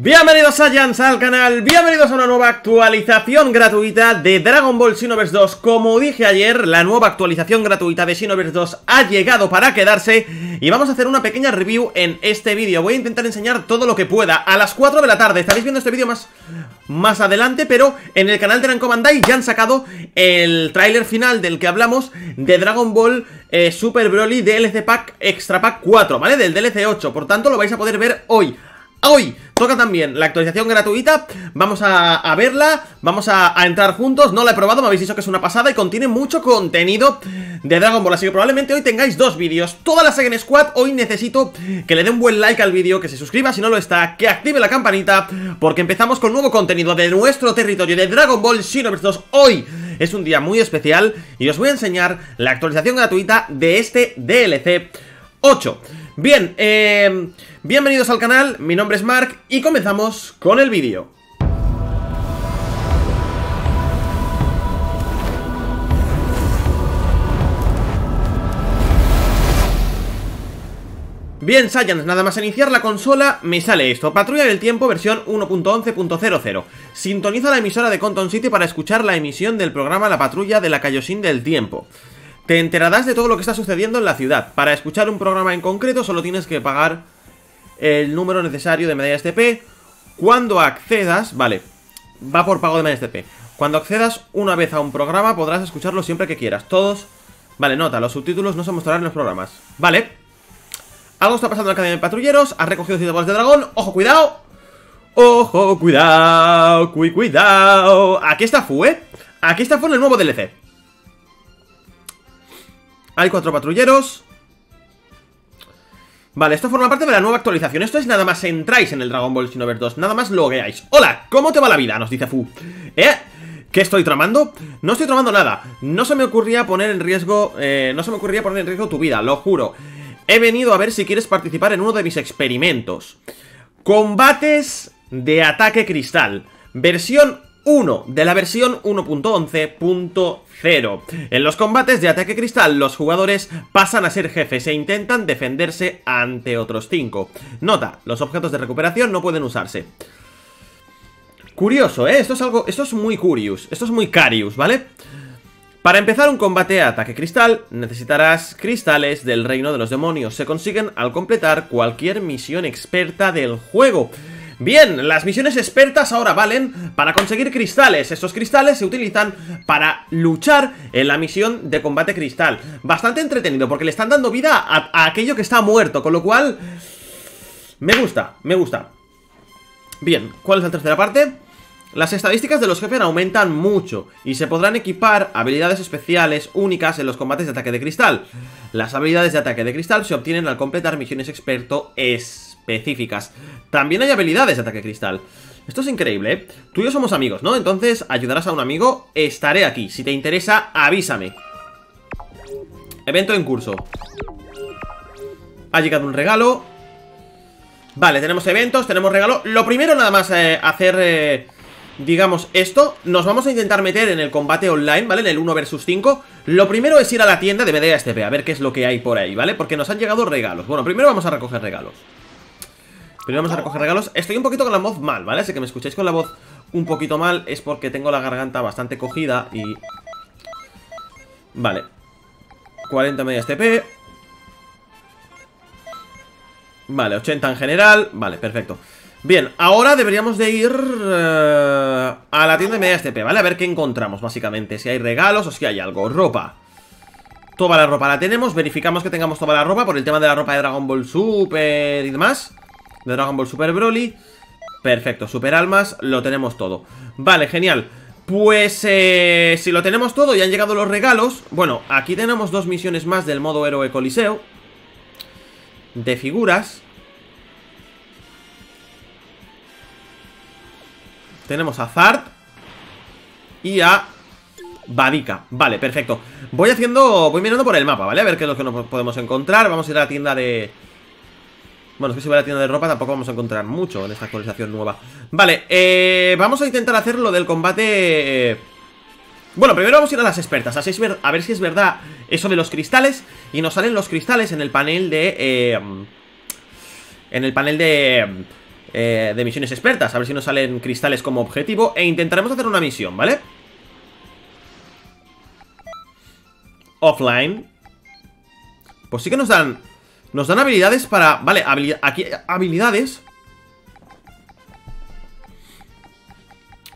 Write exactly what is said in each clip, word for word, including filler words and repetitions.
Bienvenidos Saiyans al canal, bienvenidos a una nueva actualización gratuita de Dragon Ball Xenoverse dos. Como dije ayer, la nueva actualización gratuita de Xenoverse dos ha llegado para quedarse y vamos a hacer una pequeña review en este vídeo. Voy a intentar enseñar todo lo que pueda a las cuatro de la tarde. Estaréis viendo este vídeo más, más adelante, pero en el canal de Rankomandai ya han sacado el tráiler final del que hablamos de Dragon Ball eh, Super Broly D L C Pack Extra Pack cuatro, ¿vale? Del D L C ocho, por tanto lo vais a poder ver hoy. Hoy toca también la actualización gratuita. Vamos a, a verla, vamos a, a entrar juntos. No la he probado, me habéis dicho que es una pasada y contiene mucho contenido de Dragon Ball, así que probablemente hoy tengáis dos vídeos. Toda la Saiyan Squad, hoy necesito que le dé un buen like al vídeo, que se suscriba si no lo está, que active la campanita, porque empezamos con nuevo contenido de nuestro territorio de Dragon Ball Xenoverse dos. Hoy es un día muy especial y os voy a enseñar la actualización gratuita de este D L C ocho. Bien, eh, bienvenidos al canal, mi nombre es Mark y comenzamos con el vídeo. Bien, Saiyans, nada más iniciar la consola me sale esto: Patrulla del Tiempo versión uno punto once punto cero cero. Sintoniza la emisora de Conton City para escuchar la emisión del programa La Patrulla de la Kaioshin del Tiempo. Te enterarás de todo lo que está sucediendo en la ciudad. Para escuchar un programa en concreto solo tienes que pagar el número necesario de medallas T P. Cuando accedas... Vale, va por pago de medallas T P. Cuando accedas una vez a un programa podrás escucharlo siempre que quieras. Todos... Vale, nota, los subtítulos no se mostrarán en los programas. Vale. Algo está pasando en la cadena de patrulleros. Has recogido siete bolas de dragón. ¡Ojo, cuidado! ¡Ojo, cuidado! Cu ¡Cuidado! Aquí está Fu, ¿eh? Aquí está Fu en el nuevo D L C. Hay cuatro patrulleros. Vale, esto forma parte de la nueva actualización. Esto es nada más entráis en el Dragon Ball Xenoverse dos. Nada más logueáis. Hola, ¿cómo te va la vida? Nos dice Fu. ¿Eh? ¿Qué estoy tramando? No estoy tramando nada. No se me ocurría poner en riesgo... Eh, no se me ocurría poner en riesgo tu vida, lo juro. He venido a ver si quieres participar en uno de mis experimentos. Combates de ataque cristal. Versión uno de la versión uno punto once punto cero. En los combates de ataque cristal, los jugadores pasan a ser jefes e intentan defenderse ante otros cinco. Nota, los objetos de recuperación no pueden usarse. Curioso, ¿eh? Esto es algo... Esto es muy curious. Esto es muy carious, ¿vale? Para empezar un combate a ataque cristal, necesitarás cristales del reino de los demonios. Se consiguen al completar cualquier misión experta del juego. Bien, las misiones expertas ahora valen para conseguir cristales. Estos cristales se utilizan para luchar en la misión de combate cristal. Bastante entretenido porque le están dando vida a, a aquello que está muerto, con lo cual... Me gusta, me gusta. Bien, ¿cuál es la tercera parte? Las estadísticas de los jefes aumentan mucho y se podrán equipar habilidades especiales únicas en los combates de ataque de cristal. Las habilidades de ataque de cristal se obtienen al completar misiones experto es... específicas. También hay habilidades de ataque cristal. Esto es increíble, ¿eh? Tú y yo somos amigos, ¿no? Entonces ayudarás a un amigo. Estaré aquí. Si te interesa, avísame. Evento en curso. Ha llegado un regalo. Vale, tenemos eventos, tenemos regalo. Lo primero nada más eh, hacer, eh, digamos, esto. Nos vamos a intentar meter en el combate online, ¿vale? En el uno versus cinco. Lo primero es ir a la tienda de medallas T P, a ver qué es lo que hay por ahí, ¿vale? Porque nos han llegado regalos. Bueno, primero vamos a recoger regalos. Primero vamos a recoger regalos. Estoy un poquito con la voz mal, ¿vale? Así que me escucháis con la voz un poquito mal. Es porque tengo la garganta bastante cogida y... Vale. cuarenta medias T P. Vale, ochenta en general. Vale, perfecto. Bien, ahora deberíamos de ir uh, a la tienda de medias T P, ¿vale? A ver qué encontramos, básicamente. Si hay regalos o si hay algo. Ropa. Toda la ropa la tenemos. Verificamos que tengamos toda la ropa por el tema de la ropa de Dragon Ball Super y demás. De Dragon Ball Super Broly. Perfecto, Super Almas, lo tenemos todo. Vale, genial. Pues eh, si lo tenemos todo y han llegado los regalos. Bueno, aquí tenemos dos misiones más del modo héroe coliseo de figuras. Tenemos a Zard y a Badika. Vale, perfecto. Voy haciendo, voy mirando por el mapa, ¿vale? A ver qué es lo que nos podemos encontrar. Vamos a ir a la tienda de... Bueno, es que si voy a la tienda de ropa tampoco vamos a encontrar mucho en esta actualización nueva. Vale, eh, vamos a intentar hacer lo del combate... Bueno, primero vamos a ir a las expertas, así es ver... a ver si es verdad eso de los cristales. Y nos salen los cristales en el panel de... Eh... En el panel de... eh, de misiones expertas. A ver si nos salen cristales como objetivo. E intentaremos hacer una misión, ¿vale? Offline. Pues sí que nos dan... Nos dan habilidades para... Vale, habilidad, aquí habilidades.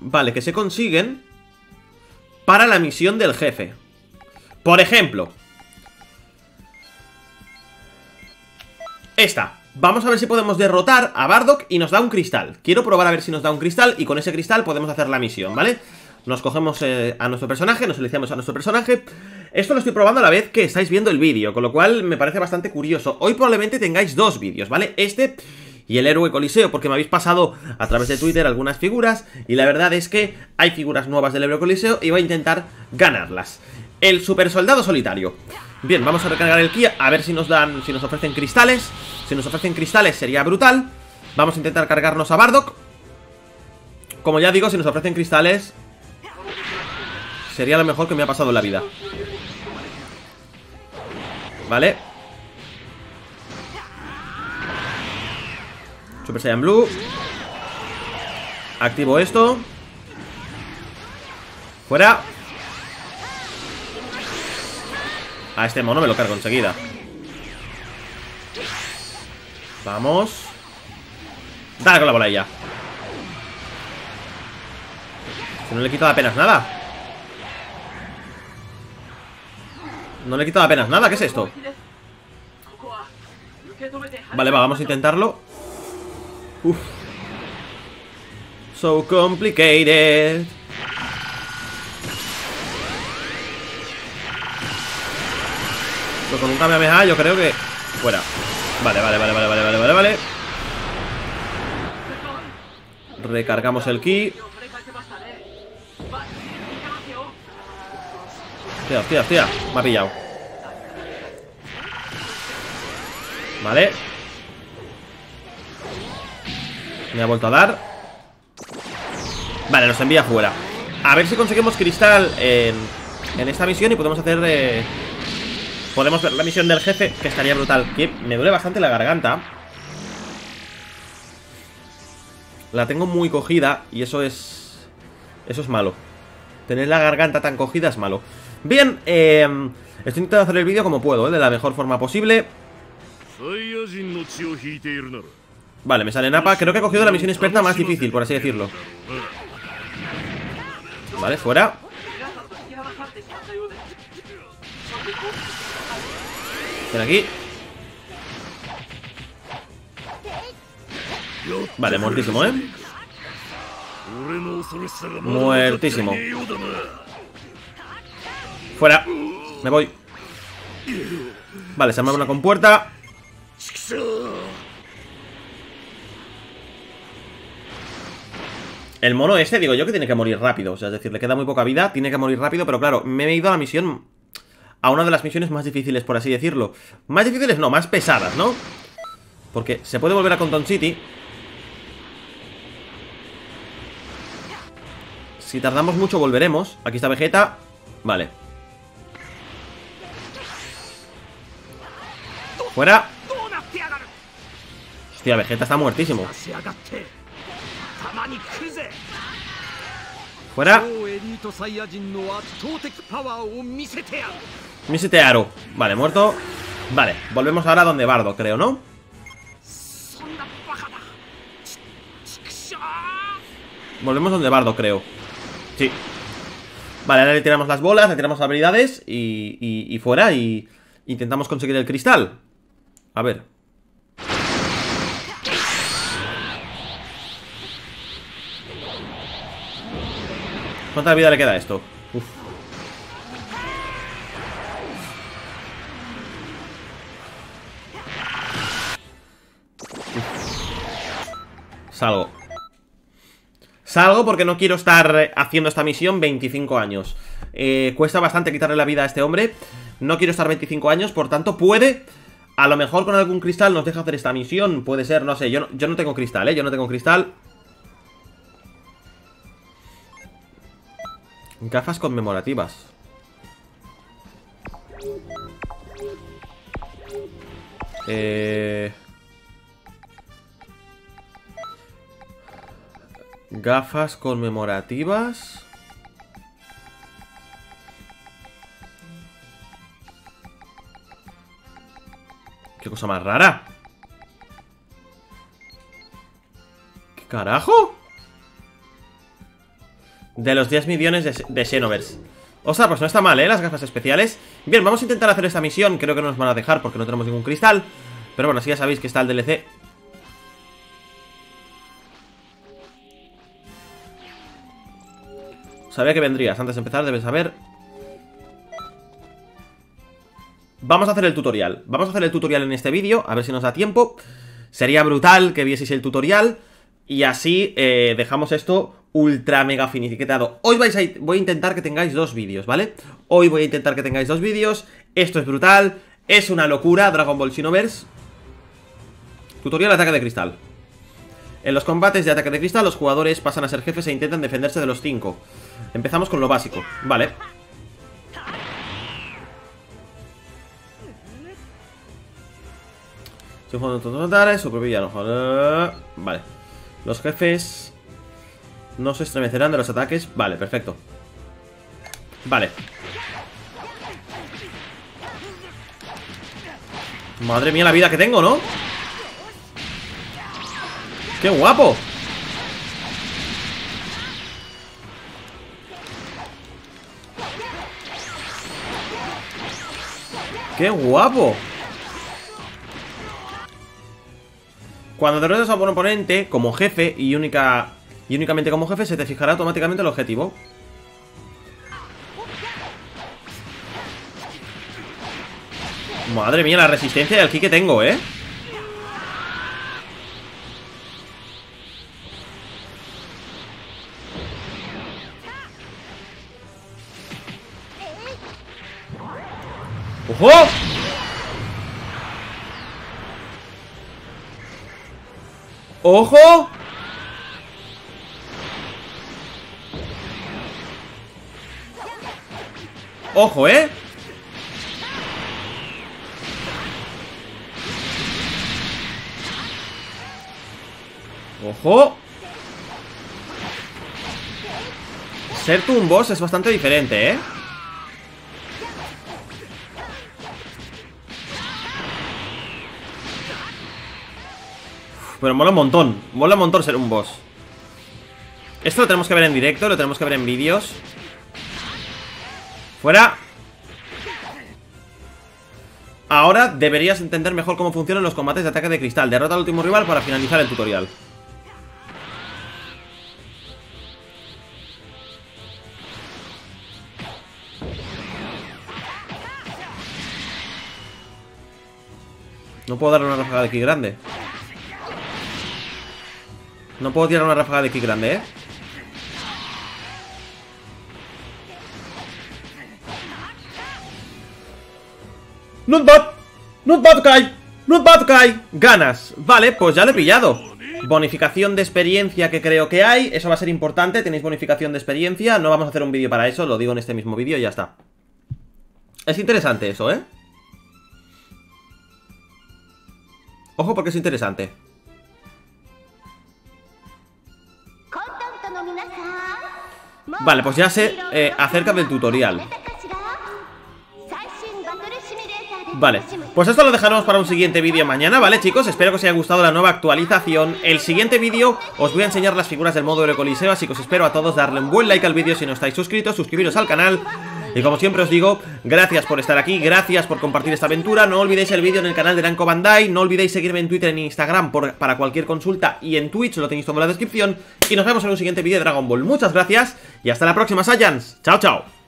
Vale, que se consiguen para la misión del jefe. Por ejemplo, esta. Vamos a ver si podemos derrotar a Bardock y nos da un cristal. Quiero probar a ver si nos da un cristal y con ese cristal podemos hacer la misión, ¿vale? Nos cogemos eh, a nuestro personaje, nos seleccionamos a nuestro personaje. Esto lo estoy probando a la vez que estáis viendo el vídeo, con lo cual me parece bastante curioso. Hoy probablemente tengáis dos vídeos, ¿vale? Este y el héroe Coliseo, porque me habéis pasado a través de Twitter algunas figuras y la verdad es que hay figuras nuevas del héroe Coliseo y voy a intentar ganarlas. El super soldado solitario. Bien, vamos a recargar el ki, a ver si nos dan, si nos ofrecen cristales. Si nos ofrecen cristales sería brutal. Vamos a intentar cargarnos a Bardock. Como ya digo, si nos ofrecen cristales sería lo mejor que me ha pasado en la vida. Vale. Super Saiyan Blue. Activo esto. Fuera. A este mono me lo cargo enseguida. Vamos. Dale con la bola ya. Si no le he quitado apenas nada. No le he quitado apenas nada, ¿qué es esto? Vale, va, vamos a intentarlo. Uf. So complicated. Pero con un Kamehameha yo creo que... Fuera. Vale, vale, vale, vale, vale, vale, vale, vale. Recargamos el ki. Hostia, hostia, hostia, me ha pillado. Vale. Me ha vuelto a dar. Vale, nos envía fuera. A ver si conseguimos cristal en, en esta misión y podemos hacer eh, podemos ver la misión del jefe, que estaría brutal. Que me duele bastante la garganta. La tengo muy cogida y eso es... Eso es malo. Tener la garganta tan cogida es malo. Bien, eh, estoy intentando hacer el vídeo como puedo, ¿eh? De la mejor forma posible. Vale, me sale Napa. Creo que he cogido la misión experta más difícil, por así decirlo. Vale, fuera. Ven aquí. Vale, muertísimo, ¿eh? Muertísimo. Fuera, me voy. Vale, se me abre una compuerta. El mono este, digo yo, que tiene que morir rápido. O sea, es decir, le queda muy poca vida, tiene que morir rápido. Pero claro, me he ido a la misión, a una de las misiones más difíciles, por así decirlo. Más difíciles no, más pesadas, ¿no? Porque se puede volver a Compton City. Si tardamos mucho, volveremos. Aquí está Vegeta. Vale. Fuera. Hostia, Vegeta está muertísimo. Fuera. Misetearo. Vale, muerto. Vale, volvemos ahora donde Bardo, creo, ¿no? Volvemos donde Bardo, creo. Sí. Vale, ahora le tiramos las bolas, le tiramos habilidades y, y, y fuera y intentamos conseguir el cristal. A ver. ¿Cuánta vida le queda a esto? Uf. Uf. Salgo. Salgo porque no quiero estar haciendo esta misión veinticinco años. Eh, cuesta bastante quitarle la vida a este hombre. No quiero estar veinticinco años, por tanto puede... A lo mejor con algún cristal nos deja hacer esta misión. Puede ser, no sé, yo no, yo no tengo cristal, ¿eh? Yo no tengo cristal. Gafas conmemorativas. Eh... Gafas conmemorativas. ¡Qué cosa más rara! ¿Qué carajo? De los diez millones de, de Xenoverse. O sea, pues no está mal, ¿eh? Las gafas especiales. Bien, vamos a intentar hacer esta misión. Creo que no nos van a dejar porque no tenemos ningún cristal. Pero bueno, si ya sabéis que está el D L C. Sabía que vendrías. Antes de empezar debes saber... Vamos a hacer el tutorial. Vamos a hacer el tutorial en este vídeo. A ver si nos da tiempo. Sería brutal que vieseis el tutorial. Y así eh, dejamos esto ultra mega finiquitado. Hoy vais a, voy a intentar que tengáis dos vídeos, ¿vale? Hoy voy a intentar que tengáis dos vídeos. Esto es brutal. Es una locura. Dragon Ball Xenoverse. Tutorial ataque de cristal. En los combates de ataque de cristal, los jugadores pasan a ser jefes e intentan defenderse de los cinco. Empezamos con lo básico. Vale. Estoy jugando todos los supervillano. Vale. Los jefes no se estremecerán de los ataques. Vale, perfecto. Vale. Madre mía la vida que tengo, ¿no? ¡Qué guapo! ¡Qué guapo! Cuando derrotas a un oponente como jefe y única... Y únicamente como jefe se te fijará automáticamente el objetivo. Madre mía, la resistencia y el ki que tengo, ¿eh? ¡Ojo! ¡Ojo! Ojo, ¿eh? Ojo. Ser tú un boss es bastante diferente, ¿eh? Pero mola un montón. Mola un montón ser un boss. Esto lo tenemos que ver en directo, lo tenemos que ver en vídeos. ¡Fuera! Ahora deberías entender mejor cómo funcionan los combates de ataque de cristal. Derrota al último rival para finalizar el tutorial. No puedo dar una ráfaga de ki grande. No puedo tirar una ráfaga de ki grande, ¿eh? Not bad, not bad guy, not bad guy. Ganas, vale, pues ya lo he pillado. Bonificación de experiencia que creo que hay. Eso va a ser importante, tenéis bonificación de experiencia. No vamos a hacer un vídeo para eso, lo digo en este mismo vídeo y ya está. Es interesante eso, ¿eh? Ojo porque es interesante. Vale, pues ya sé eh, acerca del tutorial. Vale, pues esto lo dejaremos para un siguiente vídeo mañana, ¿vale, chicos? Espero que os haya gustado la nueva actualización. El siguiente vídeo os voy a enseñar las figuras del modo Eurocoliseo, así que os espero a todos darle un buen like al vídeo si no estáis suscritos, suscribiros al canal. Y como siempre os digo, gracias por estar aquí, gracias por compartir esta aventura. No olvidéis el vídeo en el canal de Rankomandai, no olvidéis seguirme en Twitter, en Instagram por, para cualquier consulta. Y en Twitch, lo tenéis todo en la descripción. Y nos vemos en un siguiente vídeo de Dragon Ball. Muchas gracias y hasta la próxima, Saiyans. Chao, chao.